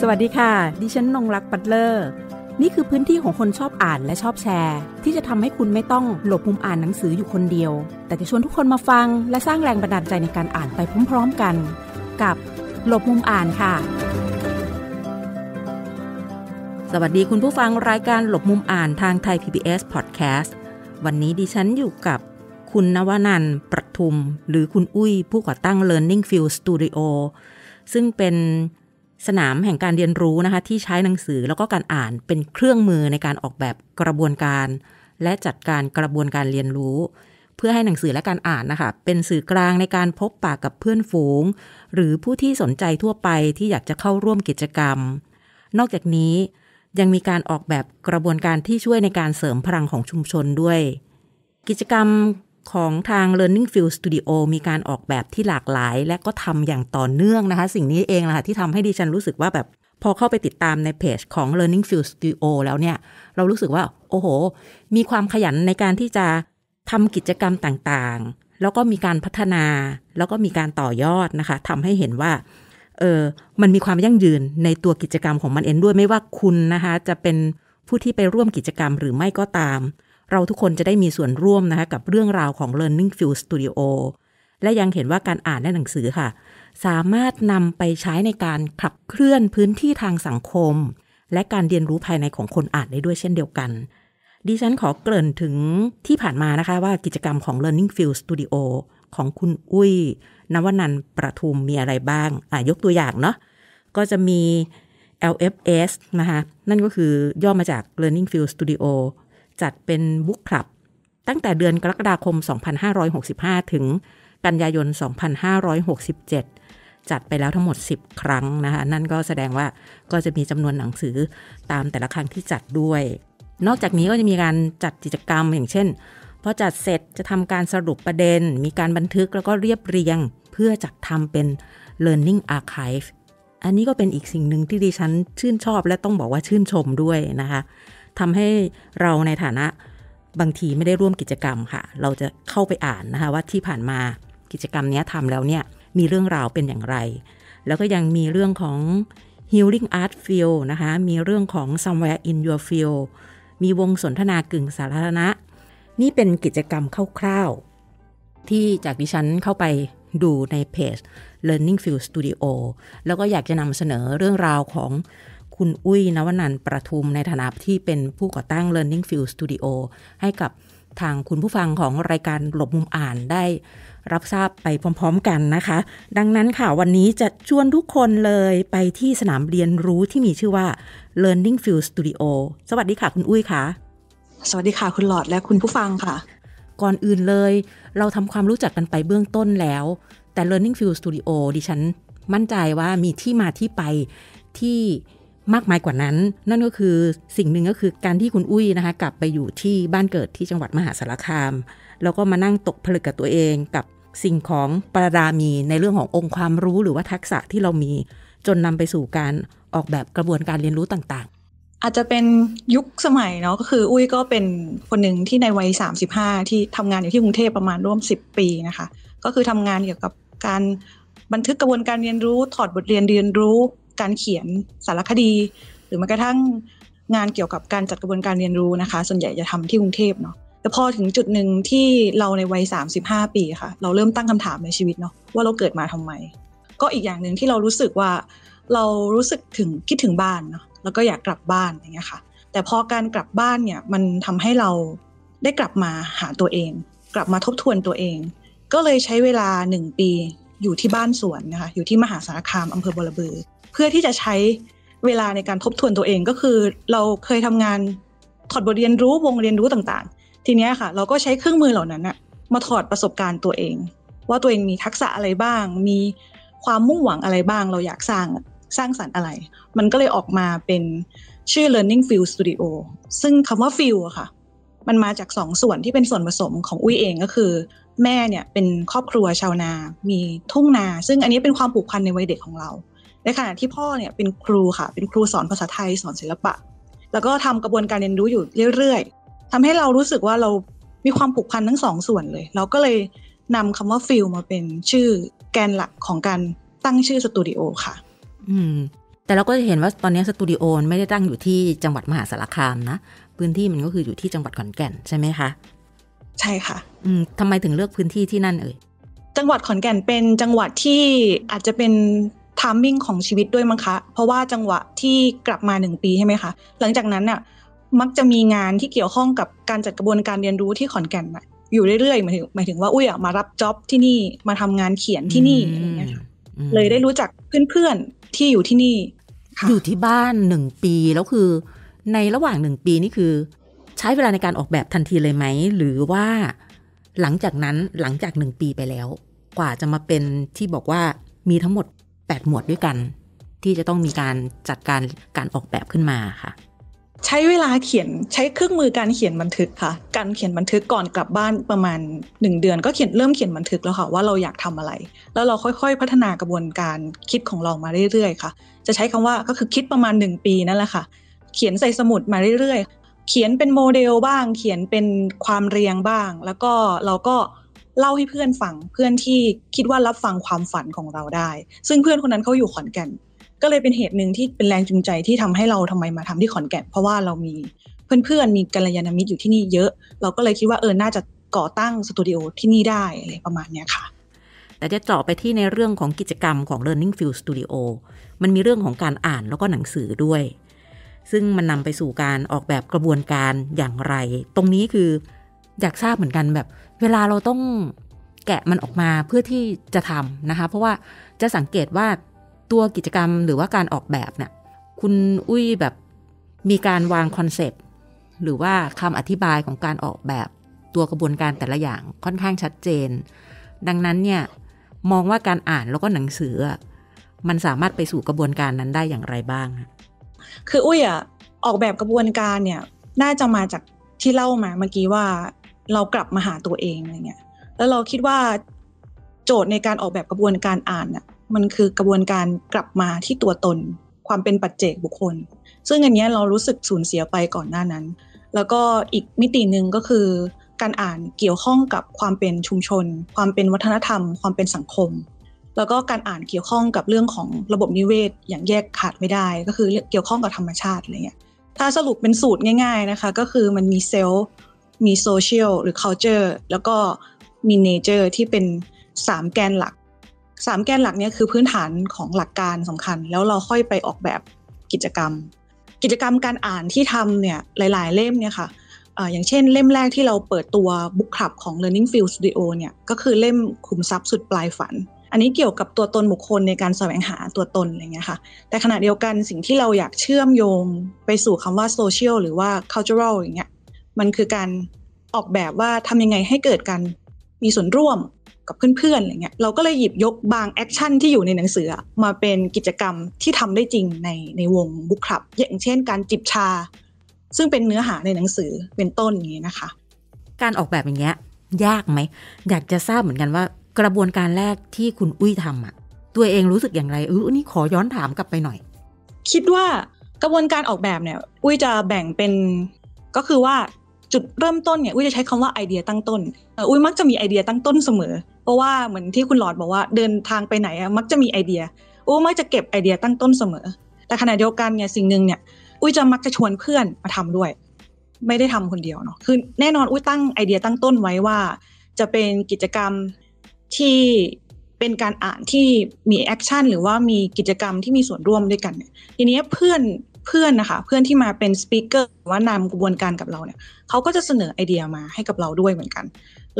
สวัสดีค่ะดิฉันนงรักปัตเลอร์นี่คือพื้นที่ของคนชอบอ่านและชอบแชร์ที่จะทำให้คุณไม่ต้องหลบมุมอ่านหนังสืออยู่คนเดียวแต่จะชวนทุกคนมาฟังและสร้างแรงบันดาลใจในการอ่านไปพร้อมๆกันกับหลบมุมอ่านค่ะสวัสดีคุณผู้ฟังรายการหลบมุมอ่านทางไทย PBS Podcast วันนี้ดิฉันอยู่กับคุณนวนันท์ ประทุมหรือคุณอุ้ยผู้ก่อตั้ง Learning Field Studio ซึ่งเป็นสนามแห่งการเรียนรู้นะคะที่ใช้หนังสือแล้วก็การอ่านเป็นเครื่องมือในการออกแบบกระบวนการและจัดการกระบวนการเรียนรู้เพื่อให้หนังสือและการอ่านนะคะเป็นสื่อกลางในการพบปะกับเพื่อนฝูงหรือผู้ที่สนใจทั่วไปที่อยากจะเข้าร่วมกิจกรรมนอกจากนี้ยังมีการออกแบบกระบวนการที่ช่วยในการเสริมพลังของชุมชนด้วยกิจกรรมของทาง Learning Field Studio มีการออกแบบที่หลากหลายและก็ทำอย่างต่อเนื่องนะคะสิ่งนี้เองนะคะที่ทำให้ดิฉันรู้สึกว่าแบบพอเข้าไปติดตามในเพจของ Learning Field Studio แล้วเนี่ยเรารู้สึกว่าโอ้โหมีความขยันในการที่จะทำกิจกรรมต่างๆแล้วก็มีการพัฒนาแล้วก็มีการต่อยอดนะคะทำให้เห็นว่ามันมีความยั่งยืนในตัวกิจกรรมของมันเองด้วยไม่ว่าคุณนะคะจะเป็นผู้ที่ไปร่วมกิจกรรมหรือไม่ก็ตามเราทุกคนจะได้มีส่วนร่วมนะคะกับเรื่องราวของ Learning Field Studio และยังเห็นว่าการอ่านและหนังสือค่ะสามารถนำไปใช้ในการขับเคลื่อนพื้นที่ทางสังคมและการเรียนรู้ภายในของคนอ่านได้ด้วยเช่นเดียวกันดิฉันขอเกริ่นถึงที่ผ่านมานะคะว่ากิจกรรมของ Learning Field Studio ของคุณอุ้ยนวนันท์ ประทุมมีอะไรบ้างยกตัวอย่างเนาะก็จะมี LFS นะคะนั่นก็คือย่อมาจาก Learning Field Studioจัดเป็นบุ๊กคลับตั้งแต่เดือนกรกฎาคม2565ถึงกันยายน2567จัดไปแล้วทั้งหมด10ครั้งนะคะนั่นก็แสดงว่าก็จะมีจำนวนหนังสือตามแต่ละครั้งที่จัดด้วยนอกจากนี้ก็จะมีการจัดกิจกรรมอย่างเช่นพอจัดเสร็จจะทำการสรุปประเด็นมีการบันทึกแล้วก็เรียบเรียงเพื่อจัดทำเป็น Learning Archive อันนี้ก็เป็นอีกสิ่งหนึ่งที่ดิฉันชื่นชอบและต้องบอกว่าชื่นชมด้วยนะคะทำให้เราในฐานะบางทีไม่ได้ร่วมกิจกรรมค่ะเราจะเข้าไปอ่านนะคะว่าที่ผ่านมากิจกรรมนี้ทำแล้วเนี่ยมีเรื่องราวเป็นอย่างไรแล้วก็ยังมีเรื่องของ Healing Art Field นะคะมีเรื่องของ Somewhere in Your Field มีวงสนทนากึ่งสาธารณะนี่เป็นกิจกรรมคร่าวๆที่จากดิฉันเข้าไปดูในเพจ Learning Field Studio แล้วก็อยากจะนำเสนอเรื่องราวของคุณอุ้ยนวนันท์ ประทุมในฐานะที่เป็นผู้ก่อตั้ง Learning Field Studio ให้กับทางคุณผู้ฟังของรายการหลบมุมอ่านได้รับทราบไปพร้อมๆกันนะคะดังนั้นค่ะวันนี้จะชวนทุกคนเลยไปที่สนามเรียนรู้ที่มีชื่อว่า Learning Field Studio สวัสดีค่ะคุณอุ้ยค่ะสวัสดีค่ะคุณหลอดและคุณผู้ฟังค่ะก่อนอื่นเลยเราทำความรู้จักกันไปเบื้องต้นแล้วแต่ Learning Field Studio ดิฉันมั่นใจว่ามีที่มาที่ไปที่มากมายกว่านั้นนั่นก็คือสิ่งหนึ่งก็คือการที่คุณอุ้ยนะคะกลับไปอยู่ที่บ้านเกิดที่จังหวัดมหาสารคามแล้วก็มานั่งตกผลึกกับตัวเองกับสิ่งของประดามีในเรื่องขององค์ความรู้หรือว่าทักษะที่เรามีจนนำไปสู่การออกแบบกระบวนการเรียนรู้ต่างๆอาจจะเป็นยุคสมัยเนาะก็คืออุ้ยก็เป็นคนหนึ่งที่ในวัย35ที่ทำงานอยู่ที่กรุงเทพประมาณร่วม10ปีนะคะก็คือทำงานเกี่ยวกับการบันทึกกระบวนการเรียนรู้ถอดบทเรียนเรียนรู้การเขียนสารคดีหรือแม้กระทั่งงานเกี่ยวกับการจัดกระบวนการเรียนรู้นะคะส่วนใหญ่จะทำที่กรุงเทพเนาะแต่พอถึงจุดหนึ่งที่เราในวัย35ปีค่ะเราเริ่มตั้งคำถามในชีวิตเนาะว่าเราเกิดมาทำไมก็อีกอย่างนึงที่เรารู้สึกว่าเรารู้สึกถึงคิดถึงบ้านเนาะแล้วก็อยากกลับบ้านอย่างเงี้ยค่ะแต่พอการกลับบ้านเนี่ยมันทำให้เราได้กลับมาหาตัวเองกลับมาทบทวนตัวเองก็เลยใช้เวลา1ปีอยู่ที่บ้านสวนนะคะอยู่ที่มหาสารคามอำเภอบรบือเพื่อที่จะใช้เวลาในการทบทวนตัวเองก็คือเราเคยทำงานถอดบทเรียนรู้วงเรียนรู้ต่างๆทีนี้ค่ะเราก็ใช้เครื่องมือเหล่านั้นนะมาถอดประสบการณ์ตัวเองว่าตัวเองมีทักษะอะไรบ้างมีความมุ่งหวังอะไรบ้างเราอยากสร้างสรรค์อะไรมันก็เลยออกมาเป็นชื่อ Learning Field Studio ซึ่งคำว่า Field อะค่ะมันมาจาก2ส่วนที่เป็นส่วนผสมของอุ้ยเองก็คือแม่เนี่ยเป็นครอบครัวชาวนามีทุ่งนาซึ่งอันนี้เป็นความผูกพันในวัยเด็กของเราในขณะที่พ่อเนี่ยเป็นครูค่ะเป็นครูสอนภาษาไทยสอนศิลปะแล้วก็ทำกระบวนการเรียนรู้อยู่เรื่อยๆทำให้เรารู้สึกว่าเรามีความผูกพันทั้งสองส่วนเลยเราก็เลยนำคำว่าฟิลมาเป็นชื่อแกนหลักของการตั้งชื่อสตูดิโอค่ะ แต่เราก็จะเห็นว่าตอนนี้สตูดิโอไม่ได้ตั้งอยู่ที่จังหวัดมหาสารคามนะพื้นที่มันก็คืออยู่ที่จังหวัดขอนแก่นใช่ไหมคะใช่ค่ะทำไมถึงเลือกพื้นที่ที่นั่นเอ่ยจังหวัดขอนแก่นเป็นจังหวัดที่อาจจะเป็นไทมิ่งของชีวิตด้วยมั้งคะเพราะว่าจังหวะที่กลับมา1ปีใช่ไหมคะหลังจากนั้นน่ะมักจะมีงานที่เกี่ยวข้องกับการจัดกระบวนการเรียนรู้ที่ขอนแก่นอยู่เรื่อยๆหมายถึงว่าอุ้ยมารับจ็อบที่นี่มาทำงานเขียนที่นี่อะไรเงี้ยเลยได้รู้จักเพื่อนๆที่อยู่ที่นี่อยู่ที่บ้าน1ปีแล้วคือในระหว่าง1ปีนี่คือใช้เวลาในการออกแบบทันทีเลยไหมหรือว่าหลังจาก1ปีไปแล้วกว่าจะมาเป็นที่บอกว่ามีทั้งหมด8 หมวดด้วยกันที่จะต้องมีการจัดการออกแบบขึ้นมาค่ะใช้เวลาเขียนใช้เครื่องมือการเขียนบันทึกค่ะการเขียนบันทึกก่อนกลับบ้านประมาณ1เดือนก็เริ่มเขียนบันทึกแล้วค่ะว่าเราอยากทำอะไรแล้วเราค่อยๆพัฒนากระบวนการคิดของเรามาเรื่อยๆค่ะจะใช้คำว่าก็คือคิดประมาณ1ปีนั่นแหละค่ะเขียนใส่สมุดมาเรื่อยๆเขียนเป็นโมเดลบ้างเขียนเป็นความเรียงบ้างแล้วก็เราก็เล่าให้เพื่อนฟังเพื่อนที่คิดว่ารับฟังความฝันของเราได้ซึ่งเพื่อนคนนั้นเขาอยู่ขอนแก่นก็เลยเป็นเหตุหนึ่งที่เป็นแรงจูงใจที่ทำให้เราทำไมมาทำที่ขอนแก่นเพราะว่าเรามีเพื่อนๆมีกัลยาณมิตรอยู่ที่นี่เยอะเราก็เลยคิดว่าน่าจะก่อตั้งสตูดิโอที่นี่ได้อะไรประมาณนี้ค่ะแต่จะเจาะไปที่ในเรื่องของกิจกรรมของ Learning Field Studio มันมีเรื่องของการอ่านแล้วก็หนังสือด้วยซึ่งมันนำไปสู่การออกแบบกระบวนการอย่างไรตรงนี้คืออยากทราบเหมือนกันแบบเวลาเราต้องแกะมันออกมาเพื่อที่จะทำนะคะเพราะว่าจะสังเกตว่าตัวกิจกรรมหรือว่าการออกแบบเนี่ยคุณอุ้ยแบบมีการวางคอนเซปต์หรือว่าคำอธิบายของการออกแบบตัวกระบวนการแต่ละอย่างค่อนข้างชัดเจนดังนั้นเนี่ยมองว่าการอ่านแล้วก็หนังสือมันสามารถไปสู่กระบวนการนั้นได้อย่างไรบ้างคืออุ้ยออกแบบกระบวนการเนี่ยน่าจะมาจากที่เล่ามาเมื่อกี้ว่าเรากลับมาหาตัวเองอะไรเงี้ยแล้วเราคิดว่าโจทย์ในการออกแบบกระบวนการอ่านน่ะมันคือกระบวนการกลับมาที่ตัวตนความเป็นปัจเจกบุคคลซึ่งอันเนี้ยเรารู้สึกสูญเสียไปก่อนหน้านั้นแล้วก็อีกมิตินึงก็คือการอ่านเกี่ยวข้องกับความเป็นชุมชนความเป็นวัฒนธรรมความเป็นสังคมแล้วก็การอ่านเกี่ยวข้องกับเรื่องของระบบนิเวศอย่างแยกขาดไม่ได้ก็คือเกี่ยวข้องกับธรรมชาติอะไรเงี้ยถ้าสรุปเป็นสูตรง่ายๆนะคะก็คือมันมีเซลล์มีโซเชียลหรือ culture แล้วก็มี nature ที่เป็น3แกนหลักเนี่ยคือพื้นฐานของหลักการสำคัญแล้วเราค่อยไปออกแบบกิจกรรมการอ่านที่ทำเนี่ยหลายๆเล่มเนี่ยค่ะอย่างเช่นเล่มแรกที่เราเปิดตัว Book Club ของ Learning Field Studio เนี่ยก็คือเล่มขุมทรัพย์สุดปลายฝันอันนี้เกี่ยวกับตัวตนบุคคลในการแสวงหาตัวตนอะไรเงี้ยค่ะแต่ขณะเดียวกันสิ่งที่เราอยากเชื่อมโยงไปสู่คำว่า social หรือว่า cultural อย่างเงี้ยมันคือการออกแบบว่าทำยังไงให้เกิดการมีส่วนร่วมกับเพื่อนๆอะไรเงี้ยเราก็เลยหยิบยกบางแอคชั่นที่อยู่ในหนังสือมาเป็นกิจกรรมที่ทำได้จริงในวงบุ๊คคลับอย่างเช่นการจิบชาซึ่งเป็นเนื้อหาในหนังสือเป็นต้นอย่างนี้นะคะการออกแบบอย่างเงี้ยยากไหมอยากจะทราบเหมือนกันว่ากระบวนการแรกที่คุณอุ้ยทำอ่ะตัวเองรู้สึกอย่างไรนี่ขอย้อนถามกลับไปหน่อยคิดว่ากระบวนการออกแบบเนี่ยอุ้ยจะแบ่งเป็นก็คือว่าจุดเริ่มต้นเนี่ยอุ้ยจะใช้คำว่าไอเดียตั้งต้นอุ้ยมักจะมีไอเดียตั้งต้นเสมอเพราะว่าเหมือนที่คุณหลอดบอกว่าเดินทางไปไหนมักจะมีไอเดียอุ้ยมักจะเก็บไอเดียตั้งต้นเสมอแต่ขณะเดียวกันเนี่ยสิ่งหนึ่งเนี่ยอุ้ยจะมักจะชวนเพื่อนมาทำด้วยไม่ได้ทำคนเดียวเนาะคือแน่นอนอุ้ยตั้งไอเดียตั้งต้นไว้ว่าจะเป็นกิจกรรมที่เป็นการอ่านที่มีแอคชั่นหรือว่ามีกิจกรรมที่มีส่วนร่วมด้วยกันเนี่ยทีนี้เพื่อนนะคะเพื่อนที่มาเป็นสปีกเกอร์หรือว่านำกระบวนการกับเราเนี่ยเขาก็จะเสนอไอเดียมาให้กับเราด้วยเหมือนกัน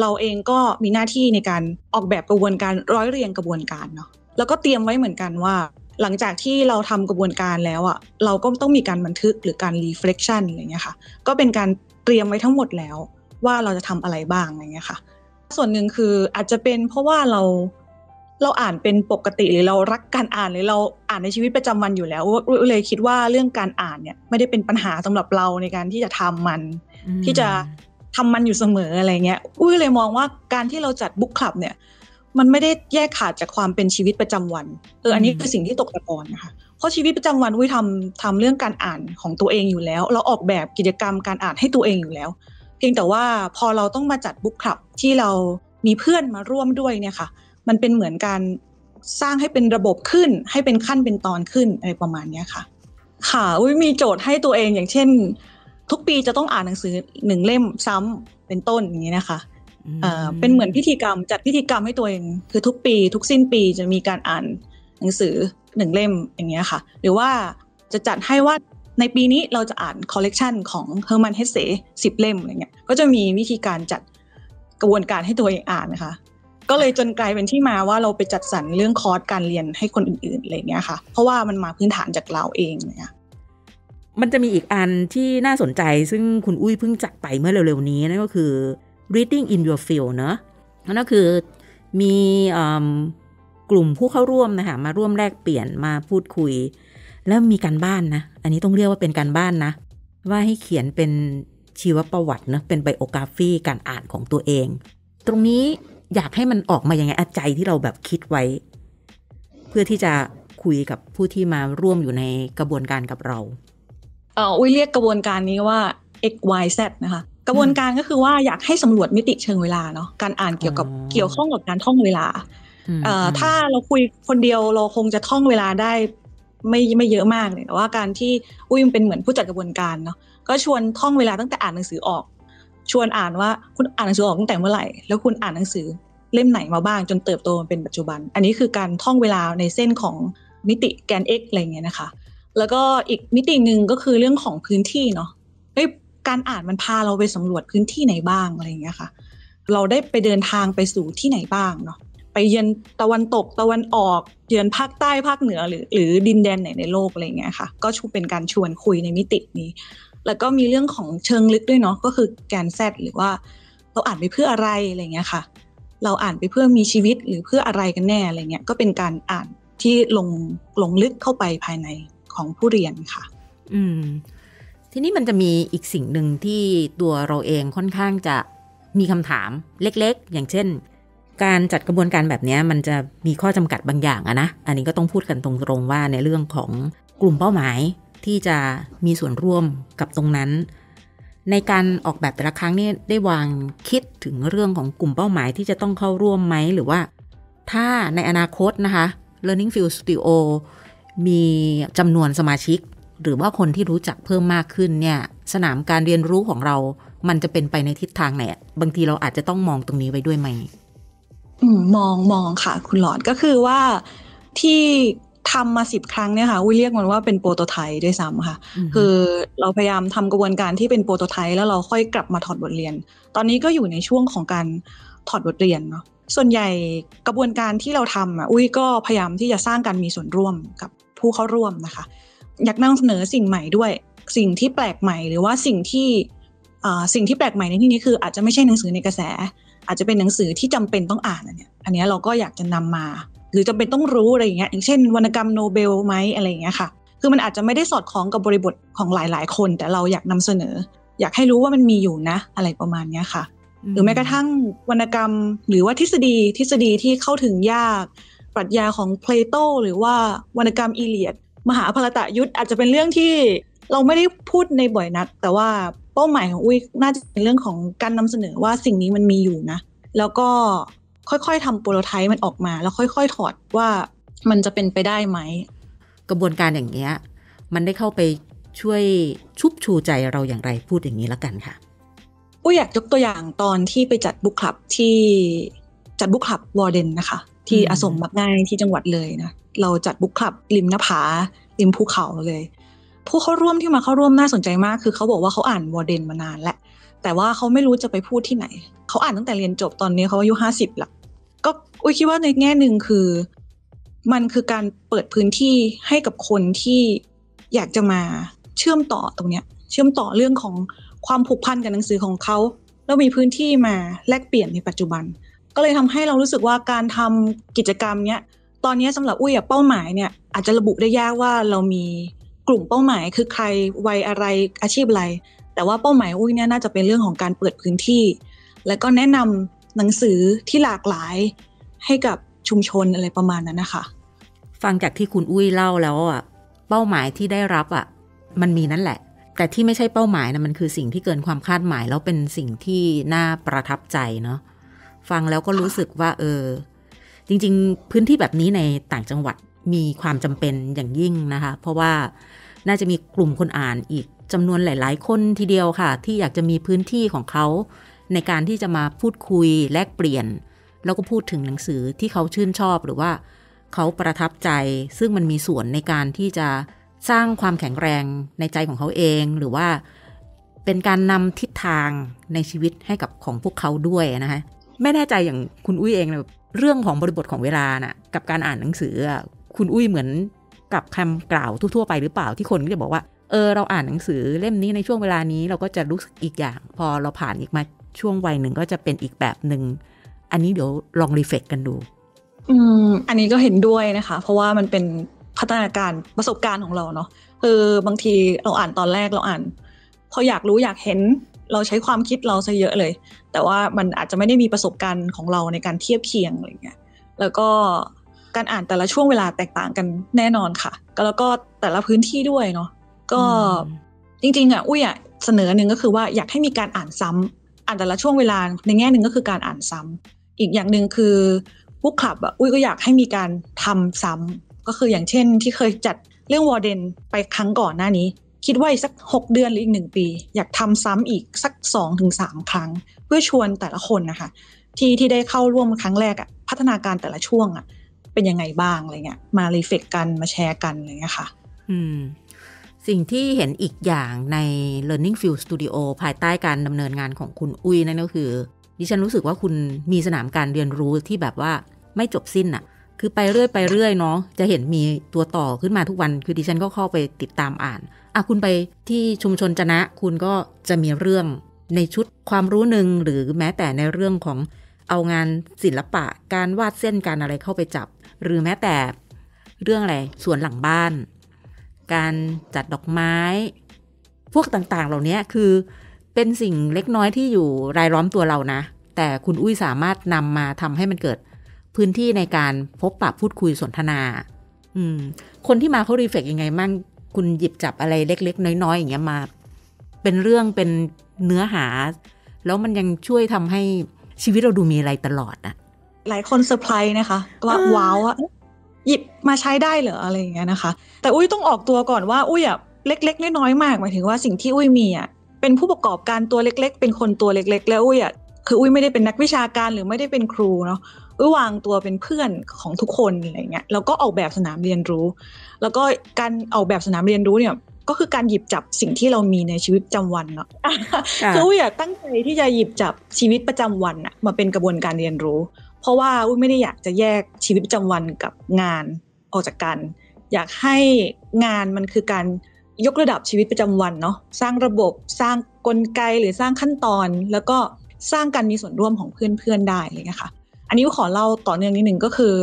เราเองก็มีหน้าที่ในการออกแบบกระบวนการร้อยเรียงกระบวนการเนาะแล้วก็เตรียมไว้เหมือนกันว่าหลังจากที่เราทำกระบวนการแล้วอ่ะเราก็ต้องมีการบันทึกหรือการ reflection อะไรเงี้ยค่ะก็เป็นการเตรียมไว้ทั้งหมดแล้วว่าเราจะทำอะไรบ้างอะไรเงี้ยค่ะส่วนหนึ่งคืออาจจะเป็นเพราะว่าเราอ่านเป็นปกติหรือเรารักการอ่านหรือเราอ่านในชีวิตประจำวันอยู่แล้วเลยคิดว่าเรื่องการอ่านเนี่ยไม่ได้เป็นปัญหาสำหรับเราในการที่จะทำมันที่จะทำมันอยู่เสมออะไรเงี้ยเลยมองว่าการที่เราจัดบุ๊คคลับเนี่ยมันไม่ได้แยกขาดจากความเป็นชีวิตประจำวันอันนี้คือสิ่งที่ตกตะกอนนะคะเพราะชีวิตประจำวันอุ้ยทำเรื่องการอ่านของตัวเองอยู่แล้วเราออกแบบกิจกรรมการอ่านให้ตัวเองอยู่แล้วเพียงแต่ว่าพอเราต้องมาจัดบุ๊คคลับที่เรามีเพื่อนมาร่วมด้วยเนี่ยค่ะมันเป็นเหมือนการ สร้างให้เป็นระบบขึ้นให้เป็นขั้นเป็นตอนขึ้นอะไรประมาณนี้ค่ะค่ะมีโจทย์ให้ตัวเองอย่างเช่นทุกปีจะต้องอ่านหนังสือ1เล่มซ้ำเป็นต้นอย่างนี้นะคะเป็นเหมือนพิธีกรรมจัดพิธีกรรมให้ตัวเองคือทุกปีทุกสิ้นปีจะมีการอ่านหนังสือ1เล่มอย่างเงี้ยค่ะหรือว่าจะจัดให้ว่าในปีนี้เราจะอ่านคอลเลกชันของเฮอร์มันเฮสเซ่10เล่มอะไรเงี้ยก็จะมีวิธีการจัดกระบวนการให้ตัวเองอ่านนะคะก็เลยจนกลายเป็นที่มาว่าเราไปจัดสรรเรื่องคอร์สการเรียนให้คนอื่นๆอะไรเงี้ยค่ะเพราะว่ามันมาพื้นฐานจากเราเองเนี่ยมันจะมีอีกอันที่น่าสนใจซึ่งคุณอุ้ยเพิ่งจัดไปเมื่อเร็วๆนี้นั่นก็คือ reading in your field เนอะนั่นก็คือมีกลุ่มผู้เข้าร่วมนะคะมาร่วมแลกเปลี่ยนมาพูดคุยแล้วมีการบ้านนะอันนี้ต้องเรียกว่าเป็นการบ้านนะว่าให้เขียนเป็นชีวประวัตินะเป็นไบโอกราฟีการอ่านของตัวเองตรงนี้อยากให้มันออกมายังไงใจที่เราแบบคิดไว้เพื่อที่จะคุยกับผู้ที่มาร่วมอยู่ในกระบวนการกับเราอุ้ยเรียกกระบวนการนี้ว่า XYZ นะคะกระบวนการก็คือว่าอยากให้สำรวจมิติเชิงเวลาเนาะการอ่านเกี่ยวข้องกับการท่องเวลาถ้าเราคุยคนเดียวเราคงจะท่องเวลาได้ไม่เยอะมากเลยแต่ว่าการที่อุ้ยมันเป็นเหมือนผู้จัดกระบวนการเนาะก็ชวนท่องเวลาตั้งแต่อ่านหนังสือออกชวนอ่านว่าคุณอ่านหนังสือออกตั้งแต่เมื่อไหร่แล้วคุณอ่านหนังสือเล่มไหนมาบ้างจนเติบโตมาเป็นปัจจุบันอันนี้คือการท่องเวลาในเส้นของมิติแกน x อะไรเงี้ยนะคะแล้วก็อีกมิตินึงก็คือเรื่องของพื้นที่เนาะการอ่านมันพาเราไปสำรวจพื้นที่ไหนบ้างอะไรเงี้ยค่ะเราได้ไปเดินทางไปสู่ที่ไหนบ้างเนาะไปเยือนตะวันตกตะวันออกเยือนภาคใต้ภาคเหนือหรือดินแดนไหนในโลกอะไรเงี้ยค่ะก็ชูเป็นการชวนคุยในมิตินี้แล้วก็มีเรื่องของเชิงลึกด้วยเนาะก็คือแกน Z หรือว่าเราอ่านไปเพื่ออะไรอะไรเงี้ยค่ะเราอ่านไปเพื่อมีชีวิตหรือเพื่ออะไรกันแน่อะไรเงี้ยก็เป็นการอ่านที่ลงลึกเข้าไปภายในของผู้เรียนค่ะทีนี้มันจะมีอีกสิ่งหนึ่งที่ตัวเราเองค่อนข้างจะมีคำถามเล็กๆอย่างเช่นการจัดกระบวนการแบบนี้มันจะมีข้อจำกัดบางอย่างอะนะอันนี้ก็ต้องพูดกันตรงๆว่าในเรื่องของกลุ่มเป้าหมายที่จะมีส่วนร่วมกับตรงนั้นในการออกแบบแต่ละครั้งนี่ได้วางคิดถึงเรื่องของกลุ่มเป้าหมายที่จะต้องเข้าร่วมไหมหรือว่าถ้าในอนาคตนะคะ Learning Field Studio มีจำนวนสมาชิกหรือว่าคนที่รู้จักเพิ่มมากขึ้นเนี่ยสนามการเรียนรู้ของเรามันจะเป็นไปในทิศทางไหนบางทีเราอาจจะต้องมองตรงนี้ไว้ด้วยไหมมองค่ะคุณหลอดก็คือว่าที่ทำมา10ครั้งเนี่ยค่ะอุ้ยเรียกมันว่าเป็นโปรโตไทป์ด้วยซ้ำค่ะคือเราพยายามทำกระบวนการที่เป็นโปรโตไทป์แล้วเราค่อยกลับมาถอดบทเรียนตอนนี้ก็อยู่ในช่วงของการถอดบทเรียนเนาะส่วนใหญ่กระบวนการที่เราทำอุ้ยก็พยายามที่จะสร้างการมีส่วนร่วมกับผู้เข้าร่วมนะคะอยากนำเสนอสิ่งใหม่ด้วยสิ่งที่แปลกใหม่หรือว่าสิ่งที่แปลกใหม่ในที่นี้คืออาจจะไม่ใช่หนังสือในกระแสอาจจะเป็นหนังสือที่จำเป็นต้องอ่านอันนี้เราก็อยากจะนำมาหรือจำเป็นต้องรู้อะไรอย่างเงี้ยอย่างเช่นวรรณกรรมโนเบลไหมอะไรอย่างเงี้ยค่ะคือมันอาจจะไม่ได้สอดคล้องกับบริบทของหลายๆคนแต่เราอยากนำเสนออยากให้รู้ว่ามันมีอยู่นะอะไรประมาณนี้ค่ะหรือแม้กระทั่งวรรณกรรมหรือว่าทฤษฎีที่เข้าถึงยากปรัชญาของเพลโตหรือว่าวรรณกรรมอีเลียดมหาภารตยุทธอาจจะเป็นเรื่องที่เราไม่ได้พูดในบ่อยนักแต่ว่าเป้าหมายของอุ้ยน่าจะเป็นเรื่องของการนำเสนอว่าสิ่งนี้มันมีอยู่นะแล้วก็ค่อยๆทำโปรโตไทป์มันออกมาแล้วค่อยๆถอดว่ามันจะเป็นไปได้ไหมกระบวนการอย่างเงี้ยมันได้เข้าไปช่วยชุบชูใจเราอย่างไรพูดอย่างนี้ละกันค่ะอุ้ยอยากยกตัวอย่างตอนที่ไปจัดบุ๊กคลับที่จัดบุ๊กคลับวอร์เดนนะคะที่อสมมักง่ายที่จังหวัดเลยนะเราจัดบุ๊กคลับริมหน้าผาริมภูเขาเลยผู้เข้าร่วมที่มาเข้าร่วมน่าสนใจมากคือเขาบอกว่าเขาอ่านวอร์เดนมานานแล้วแต่ว่าเขาไม่รู้จะไปพูดที่ไหนเขาอ่านตั้งแต่เรียนจบตอนนี้เขาอายุ50ละก็อุ้ยคิดว่าในแง่นึงคือมันคือการเปิดพื้นที่ให้กับคนที่อยากจะมาเชื่อมต่อตรงเนี้ยเชื่อมต่อเรื่องของความผูกพันกับหนังสือของเขาแล้วมีพื้นที่มาแลกเปลี่ยนในปัจจุบันก็เลยทำให้เรารู้สึกว่าการทำกิจกรรมเนี้ยตอนนี้สำหรับอุ้ยเป้าหมายเนี่ยอาจจะระบุได้ยากว่าเรามีกลุ่มเป้าหมายคือใครวัยอะไรอาชีพอะไรแต่ว่าเป้าหมายอุ้ยเนี่ยน่าจะเป็นเรื่องของการเปิดพื้นที่แล้วก็แนะนำหนังสือที่หลากหลายให้กับชุมชนอะไรประมาณนั้นนะคะฟังจากที่คุณอุ้ยเล่าแล้วอ่ะเป้าหมายที่ได้รับอ่ะมันมีนั่นแหละแต่ที่ไม่ใช่เป้าหมายนะมันคือสิ่งที่เกินความคาดหมายแล้วเป็นสิ่งที่น่าประทับใจเนาะฟังแล้วก็รู้สึกว่า จริงๆพื้นที่แบบนี้ในต่างจังหวัดมีความจำเป็นอย่างยิ่งนะคะเพราะว่าน่าจะมีกลุ่มคนอ่านอีกจำนวนหลายๆคนทีเดียวค่ะที่อยากจะมีพื้นที่ของเขาในการที่จะมาพูดคุยแลกเปลี่ยนแล้วก็พูดถึงหนังสือที่เขาชื่นชอบหรือว่าเขาประทับใจซึ่งมันมีส่วนในการที่จะสร้างความแข็งแรงในใจของเขาเองหรือว่าเป็นการนำทิศทางในชีวิตให้กับของพวกเขาด้วยนะคะไม่แน่ใจอย่างคุณอุ้ยเองเรื่องของบริบทของเวลานะกับการอ่านหนังสือคุณอุ้ยเหมือนกับคำกล่าวทั่วๆไปหรือเปล่าที่คนก็จะบอกว่าเราอ่านหนังสือเล่มนี้ในช่วงเวลานี้เราก็จะรู้สึกอีกอย่างพอเราผ่านอีกมาช่วงวัยหนึ่งก็จะเป็นอีกแบบหนึ่งอันนี้เดี๋ยวลองรีเฟล็กกันดูอันนี้ก็เห็นด้วยนะคะเพราะว่ามันเป็นพัฒนาการประสบการณ์ของเราเนาะบางทีเราอ่านตอนแรกเราอ่านพออยากรู้อยากเห็นเราใช้ความคิดเราซะเยอะเลยแต่ว่ามันอาจจะไม่ได้มีประสบการณ์ของเราในการเทียบเคียงอะไรเงี้ยแล้วก็การอ่านแต่ละช่วงเวลาแตกต่างกันแน่นอนค่ะแล้วก็แต่ละพื้นที่ด้วยเนาะก็จริงๆอุ้ยเสนอหนึ่งก็คือว่าอยากให้มีการอ่านซ้ำอ่านแต่ละช่วงเวลาในแง่หนึ่งก็คือการอ่านซ้ำอีกอย่างหนึ่งคือบุ๊กคลับอุ้ยก็อยากให้มีการทำซ้ำก็คืออย่างเช่นที่เคยจัดเรื่องวอร์เดนไปครั้งก่อนหน้านี้คิดว่าอีกสัก6เดือนหรืออีก1ปีอยากทำซ้ำอีกสัก 2-3 ครั้งเพื่อชวนแต่ละคนนะคะที่ได้เข้าร่วมครั้งแรกพัฒนาการแต่ละช่วงเป็นยังไงบ้างอะไรเงี้ยมารีเฟล็กกันมาแชร์กันอะไรเงี้ยค่ะสิ่งที่เห็นอีกอย่างใน Learning Field Studio ภายใต้การดำเนินงานของคุณอุ้ยนั่นก็คือดิฉันรู้สึกว่าคุณมีสนามการเรียนรู้ที่แบบว่าไม่จบสิ้นคือไปเรื่อยเนาะจะเห็นมีตัวต่อขึ้นมาทุกวันคือดิฉันก็เข้าไปติดตามอ่านคุณไปที่ชุมชนจนะคุณก็จะมีเรื่องในชุดความรู้หนึ่งหรือแม้แต่ในเรื่องของเอางานศิลปะการวาดเส้นการอะไรเข้าไปจับหรือแม้แต่เรื่องอะไรสวนหลังบ้านการจัดดอกไม้พวกต่างๆเหล่านี้คือเป็นสิ่งเล็กน้อยที่อยู่รายล้อมตัวเรานะแต่คุณอุ้ยสามารถนำมาทำให้มันเกิดพื้นที่ในการพบปะพูดคุยสนทนาคนที่มาเขารีเฟล็กยังไงมั่งคุณหยิบจับอะไรเล็กๆน้อยๆอย่างเงี้ยมาเป็นเรื่องเป็นเนื้อหาแล้วมันยังช่วยทำให้ชีวิตเราดูมีอะไรตลอดนะหลายคนเซอร์ไพรส์นะคะว่าว้าวหยิบมาใช้ได้เหรออะไรอย่างเงี้ยนะคะแต่อุ้ยต้องออกตัวก่อนว่าอุ้ยเล็กๆน้อยๆมากหมายถึงว่าสิ่งที่อุ้ยมีเป็นผู้ประกอบการตัวเล็กๆเป็นคนตัวเล็กๆแล้วอุ้ยคืออุ้ยไม่ได้เป็นนักวิชาการหรือไม่ได้เป็นครูเนาะอุ้ยวางตัวเป็นเพื่อนของทุกคนอะไรเงี้ยแล้วก็ออกแบบสนามเรียนรู้แล้วก็การออกแบบสนามเรียนรู้เนี่ยก็คือการหยิบจับสิ่งที่เรามีในชีวิตประจำวันเนาะคืออุ้ยตั้งใจที่จะหยิบจับชีวิตประจำวันมาเป็นกระบวนการเรียนรู้เพราะว่าอุ้ยไม่ได้อยากจะแยกชีวิตประจำวันกับงานออกจากกันอยากให้งานมันคือการยกระดับชีวิตประจำวันเนาะสร้างระบบสร้างกลไกหรือสร้างขั้นตอนแล้วก็สร้างการมีส่วนร่วมของเพื่อนๆได้เลยนะคะอันนี้ขอเล่าต่อเนื่องนิดนึงก็คือ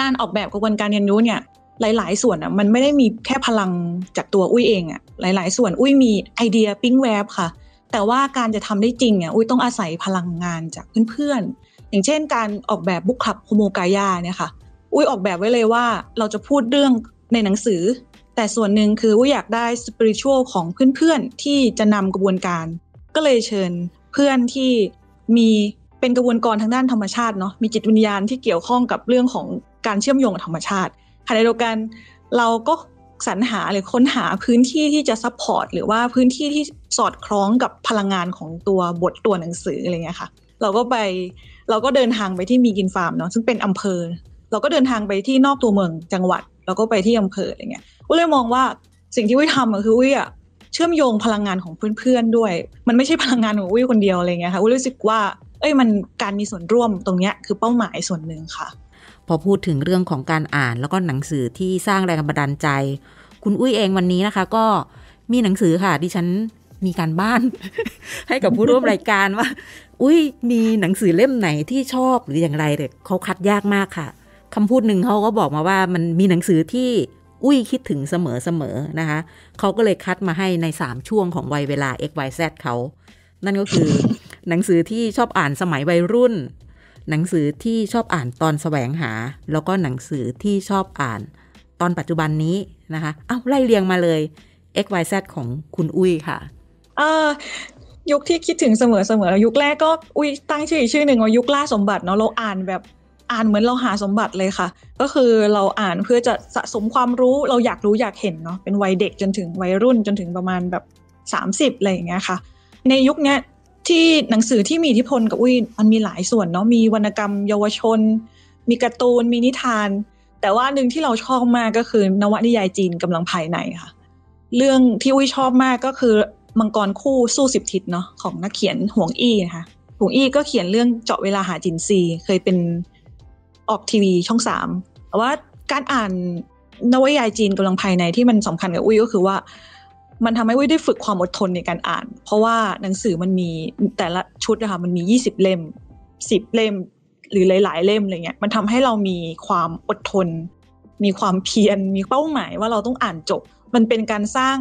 การออกแบบกระบวนการเรียนรู้เนี่ยหลายๆส่วนมันไม่ได้มีแค่พลังจากตัวอุ้ยเองหลายๆส่วนอุ้ยมีไอเดียปิ๊งแวบค่ะแต่ว่าการจะทำได้จริงอุ้ยต้องอาศัยพลังงานจากเพื่อนๆอย่างเช่นการออกแบบบุ๊กคลับโฮโมกายาเนี่ยค่ะอุ้ยออกแบบไว้เลยว่าเราจะพูดเรื่องในหนังสือแต่ส่วนหนึ่งคืออุ้ยอยากได้สปิริชวลของเพื่อนๆที่จะนำกระบวนการก็เลยเชิญเพื่อนที่มีเป็นกระบวนการทางด้านธรรมชาติเนาะมีจิตวิญญาณที่เกี่ยวข้องกับเรื่องของการเชื่อมโยงกับธรรมชาติขณะเดียวกันเราก็สรรหาหรือค้นหาพื้นที่ที่จะซัพพอร์ตหรือว่าพื้นที่ที่สอดคล้องกับพลังงานของตัวบทตัวหนังสืออะไรเงี้ยค่ะเราก็เดินทางไปที่มีกินฟาร์มเนาะซึ่งเป็นอำเภอเราก็เดินทางไปที่นอกตัวเมืองจังหวัดเราก็ไปที่อำเภออะไรเงี้ยอุ้ยเลยมองว่าสิ่งที่อุ้ยทำคืออุ้ยเชื่อมโยงพลังงานของเพื่อนๆด้วยมันไม่ใช่พลังงานของอุ้ยคนเดียวอะไรเงี้ยค่ะอุ้ยรู้สึกว่ามันการมีส่วนร่วมตรงเนี้ยคือเป้าหมายส่วนหนึ่งค่ะพอพูดถึงเรื่องของการอ่านแล้วก็หนังสือที่สร้างแรงบันดาลใจคุณอุ้ยเองวันนี้นะคะก็มีหนังสือค่ะดิฉันมีการบ้าน ให้กับผู้ร่วมรายการว่าอุ้ยมีหนังสือเล่มไหนที่ชอบหรืออย่างไรเนี่ยเขาคัดยากมากค่ะคำพูดหนึ่งเขาก็บอกมาว่ามันมีหนังสือที่อุ้ยคิดถึงเสมอๆนะคะเขาก็เลยคัดมาให้ใน3ช่วงของวัยเวลา XYZ เขานั่นก็คือ หนังสือที่ชอบอ่านสมัยวัยรุ่นหนังสือที่ชอบอ่านตอนแสวงหาแล้วก็หนังสือที่ชอบอ่านตอนปัจจุบันนี้นะคะไล่เรียงมาเลย XYZ ของคุณอุ้ยค่ะยุคที่คิดถึงเสมอๆยุคแรกก็อุ้ยตั้งชื่ออีกชื่อหนึ่งว่ายุคล่าสมบัติเนาะเราอ่านแบบ อ่านเหมือนเราหาสมบัติเลยค่ะก็คือเราอ่านเพื่อจะสะสมความรู้เราอยากรู้อยากเห็นเนาะเป็นวัยเด็กจนถึงวัยรุ่นจนถึงประมาณแบบ30อะไรอย่างเงี้ยค่ะในยุคเนี้ยที่หนังสือที่มีอิทธิพลกับอุ้ยมันมีหลายส่วนเนาะมีวรรณกรรมเยาวชนมีการ์ตูนมีนิทานแต่ว่าหนึ่งที่เราชอบมากก็คือนวนิยายจีนกำลังภายในค่ะเรื่องที่อุ้ยชอบมากก็คือมังกรคู่สู้10ทิศเนาะของนักเขียนหวงอี้นะคะหวงอี้ก็เขียนเรื่องเจาะเวลาหาจินซีเคยเป็นออกทีวีช่อง3แต่ว่าการอ่านนวนิยายจีนกำลังภายในที่มันสำคัญกับอุ้ยก็คือว่ามันทำให้อุ้ยได้ฝึกความอดทนในการอ่านเพราะว่าหนังสือมันมีแต่ละชุดนะคะมันมี20เล่ม10เล่มหรือหลายๆเล่มอะไรเงี้ยมันทำให้เรามีความอดทนมีความเพียรมีเป้าหมายว่าเราต้องอ่านจบมันเป็นการสร้าง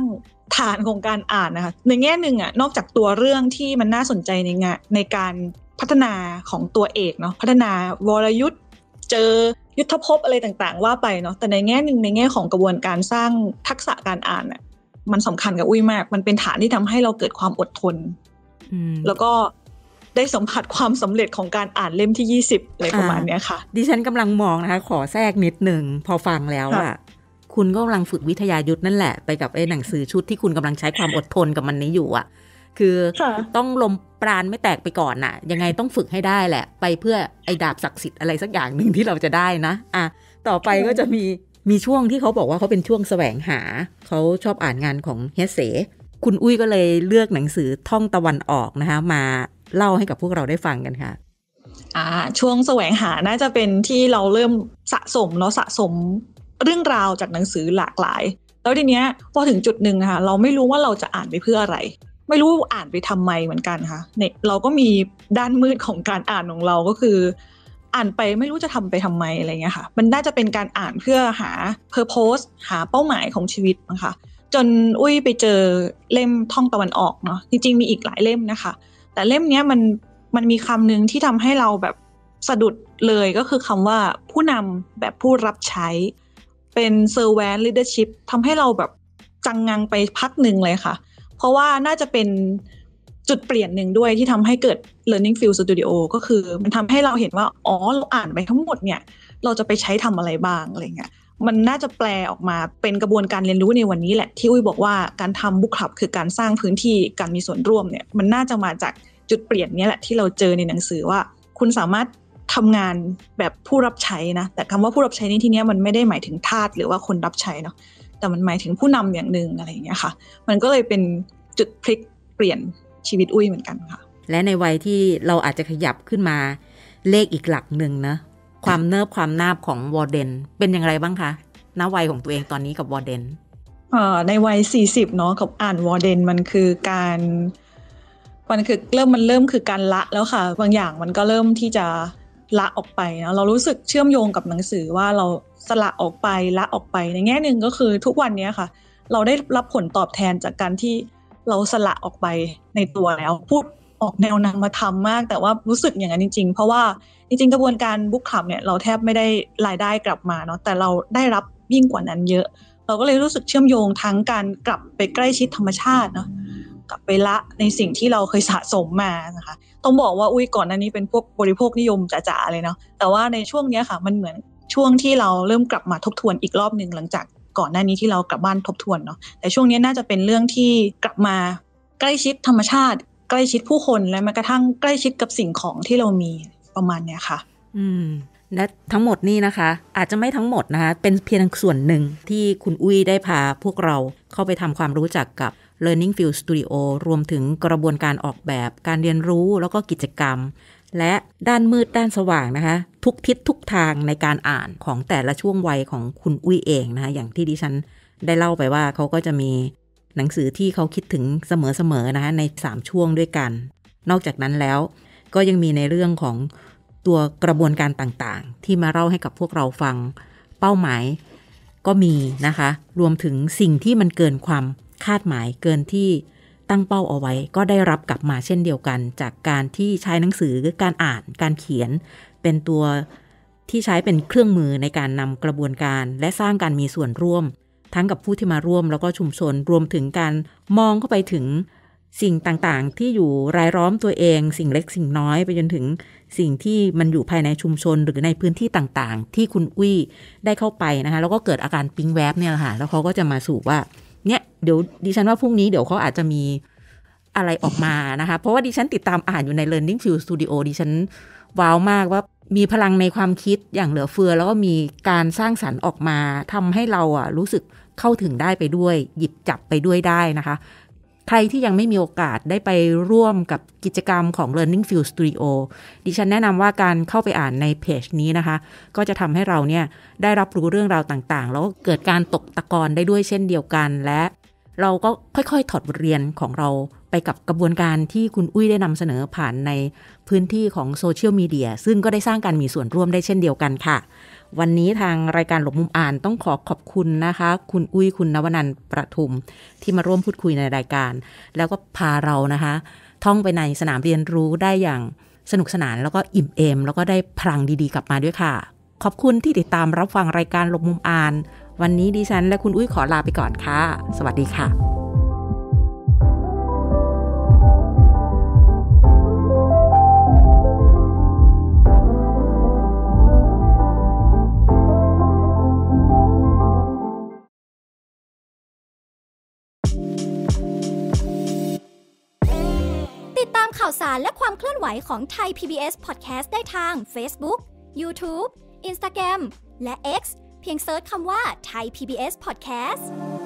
ฐานของการอ่านนะคะในแง่หนึ่งอ่ะนอกจากตัวเรื่องที่มันน่าสนใจในการพัฒนาของตัวเอกเนาะพัฒนาวรยุทธเจอยุทธภพอะไรต่างๆว่าไปเนาะแต่ในแง่หนึ่งในแง่ของกระบวนการสร้างทักษะการอ่านอ่ะมันสำคัญกับอุ้ยมากมันเป็นฐานที่ทำให้เราเกิดความอดทนแล้วก็ได้สัมผัสความสำเร็จของการอ่านเล่มที่20อะไรประมาณเนี้ยค่ะดิฉันกำลังมองนะคะขอแทรกนิดนึงพอฟังแล้วอ่ะคุณก็กำลังฝึกวิทยายุทธ์นั่นแหละไปกับไอ้หนังสือชุดที่คุณกำลังใช้ความอดทนกับมันนี้อยู่อ่ะคือต้องลมปราณไม่แตกไปก่อนน่ะยังไงต้องฝึกให้ได้แหละไปเพื่อไอ้ดาบศักดิ์สิทธิ์อะไรสักอย่างนึงที่เราจะได้นะอ่ะต่อไปก็จะมีช่วงที่เขาบอกว่าเขาเป็นช่วงแสวงหาเขาชอบอ่านงานของเฮเสคุณอุ้ยก็เลยเลือกหนังสือท่องตะวันออกนะคะมาเล่าให้กับพวกเราได้ฟังกันค่ะช่วงแสวงหาน่าจะเป็นที่เราเริ่มสะสมเรื่องราวจากหนังสือหลากหลายแล้วทีเนี้ยพอถึงจุดหนึ่งค่ะเราไม่รู้ว่าเราจะอ่านไปเพื่ออะไรไม่รู้อ่านไปทำไมเหมือนกันค่ะเนี่ยเราก็มีด้านมืดของการอ่านของเราก็คืออ่านไปไม่รู้จะทำไปทำไมอะไรเงี้ยค่ะมันน่าจะเป็นการอ่านเพื่อหา purpose หาเป้าหมายของชีวิตนะคะจนอุ้ยไปเจอเล่มท่องตะวันออกเนาะจริงๆมีอีกหลายเล่มนะคะแต่เล่มเนี้ยมันมีคำหนึ่งที่ทำให้เราแบบสะดุดเลยก็คือคำว่าผู้นำแบบผู้รับใช้เป็น servant leadership ทำให้เราแบบจังงังไปพักหนึ่งเลยค่ะเพราะว่าน่าจะเป็นจุดเปลี่ยนหนึ่งด้วยที่ทำให้เกิด Learning Field Studio ก็คือมันทำให้เราเห็นว่าอ๋อเราอ่านไปทั้งหมดเนี่ยเราจะไปใช้ทำอะไรบ้างอะไรเงี้ยมันน่าจะแปลออกมาเป็นกระบวนการเรียนรู้ในวันนี้แหละที่อุ้ยบอกว่าการทำบุ๊คคลับคือการสร้างพื้นที่การมีส่วนร่วมเนี่ยมันน่าจะมาจากจุดเปลี่ยนนี้แหละที่เราเจอในหนังสือว่าคุณสามารถทำงานแบบผู้รับใช้นะแต่คำว่าผู้รับใช้ในที่นี้มันไม่ได้หมายถึงทาสหรือว่าคนรับใช้เนาะแต่มันหมายถึงผู้นำอย่างนึงอะไรอย่างเงี้ยค่ะมันก็เลยเป็นจุดพลิกเปลี่ยนชีวิตอุ้ยเหมือนกันค่ะและในวัยที่เราอาจจะขยับขึ้นมาเลขอีกหลักหนึ่งนะความเนิบความนาบของวอร์เดนเป็นอย่างไรบ้างคะณวัยของตัวเองตอนนี้กับวอร์เดนในวัย40เนาะกับอ่านวอร์เดนมันเริ่มคือการละแล้วค่ะบางอย่างมันก็เริ่มที่จะละออกไปนะเรารู้สึกเชื่อมโยงกับหนังสือว่าเราสละออกไปละออกไปในแง่นึงก็คือทุกวันนี้ค่ะเราได้รับผลตอบแทนจากการที่เราสละออกไปในตัวแล้วพูดออกแนวนามธรรมมากแต่ว่ารู้สึกอย่างนั้นจริงๆเพราะว่าจริงๆกระบวนการบุ๊คคลับเนี่ยเราแทบไม่ได้รายได้กลับมาเนาะแต่เราได้รับยิ่งกว่านั้นเยอะเราก็เลยรู้สึกเชื่อมโยงทั้งการกลับไปใกล้ชิดธรรมชาติเนาะกลับไปละในสิ่งที่เราเคยสะสมมานะคะต้องบอกว่าอุ้ยก่อนหน้านี้เป็นพวกบริโภคนิยมจ๋าๆเลยเนาะแต่ว่าในช่วงนี้ค่ะมันเหมือนช่วงที่เราเริ่มกลับมาทบทวนอีกรอบนึงหลังจากก่อนหน้านี้ที่เรากลับบ้านทบทวนเนาะแต่ช่วงนี้น่าจะเป็นเรื่องที่กลับมาใกล้ชิดธรรมชาติใกล้ชิดผู้คนและแม้กระทั่งใกล้ชิดกับสิ่งของที่เรามีประมาณเนี้ยค่ะและทั้งหมดนี่นะคะอาจจะไม่ทั้งหมดนะคะเป็นเพียงส่วนหนึ่งที่คุณอุ้ยได้พาพวกเราเข้าไปทำความรู้จักกับ Learning Field Studio รวมถึงกระบวนการออกแบบการเรียนรู้แล้วก็กิจกรรมและด้านมืดด้านสว่างนะคะทุกทิศทุกทางในการอ่านของแต่ละช่วงวัยของคุณอุ้ยเองนะคะอย่างที่ดิฉันได้เล่าไปว่าเขาก็จะมีหนังสือที่เขาคิดถึงเสมอๆนะคะใน3ช่วงด้วยกันนอกจากนั้นแล้วก็ยังมีในเรื่องของตัวกระบวนการต่างๆที่มาเล่าให้กับพวกเราฟังเป้าหมายก็มีนะคะรวมถึงสิ่งที่มันเกินความคาดหมายเกินที่ตั้งเป้าเอาไว้ก็ได้รับกลับมาเช่นเดียวกันจากการที่ใช้หนังสือการอ่านการเขียนเป็นตัวที่ใช้เป็นเครื่องมือในการนำกระบวนการและสร้างการมีส่วนร่วมทั้งกับผู้ที่มาร่วมแล้วก็ชุมชนรวมถึงการมองเข้าไปถึง สิ่งต่างๆที่อยู่รายล้อมตัวเองสิ่งเล็กสิ่งน้อยไปจนถึงสิ่งที่มันอยู่ภายในชุมชนหรือในพื้นที่ต่างๆที่คุณอุ้ยได้เข้าไปนะคะแล้วก็เกิดอาการปิ๊งแวบเนี่ยค่ะแล้วเขาก็จะมาสู่ว่าเนี่ยเดี๋ยวดิฉันว่าพรุ่งนี้เดี๋ยวเขาอาจจะมีอะไรออกมานะคะเพราะว่าดิฉันติดตามอ่านอยู่ใน Learning Field Studio ดิฉันว้าวมากว่ามีพลังในความคิดอย่างเหลือเฟือแล้วก็มีการสร้างสรรค์ออกมาทำให้เราอ่ะรู้สึกเข้าถึงได้ไปด้วยหยิบจับไปด้วยได้นะคะใครที่ยังไม่มีโอกาสได้ไปร่วมกับกิจกรรมของ Learning Field Studio ดิฉันแนะนำว่าการเข้าไปอ่านในเพจนี้นะคะก็จะทำให้เราเนี่ยได้รับรู้เรื่องราวต่างๆแล้วก็เกิดการตกตะกอนได้ด้วยเช่นเดียวกันและเราก็ค่อยๆถอดบทเรียนของเราไปกับกระบวนการที่คุณอุ้ยได้นำเสนอผ่านในพื้นที่ของโซเชียลมีเดียซึ่งก็ได้สร้างการมีส่วนร่วมได้เช่นเดียวกันค่ะวันนี้ทางรายการหลบมุมอ่านต้องขอบคุณนะคะคุณอุ้ยคุณนวนันท์ประทุมที่มาร่วมพูดคุยในรายการแล้วก็พาเรานะคะท่องไปในสนามเรียนรู้ได้อย่างสนุกสนานแล้วก็อิ่มเอมแล้วก็ได้พลังดีๆกลับมาด้วยค่ะขอบคุณที่ติดตามรับฟังรายการหลบมุมอ่านวันนี้ดิฉันและคุณอุ้ยขอลาไปก่อนค่ะสวัสดีค่ะข่าวสารและความเคลื่อนไหวของ Thai PBS Podcast ได้ทาง Facebook, YouTube, Instagram และ X เพียงเสิร์ชคำว่า Thai PBS Podcast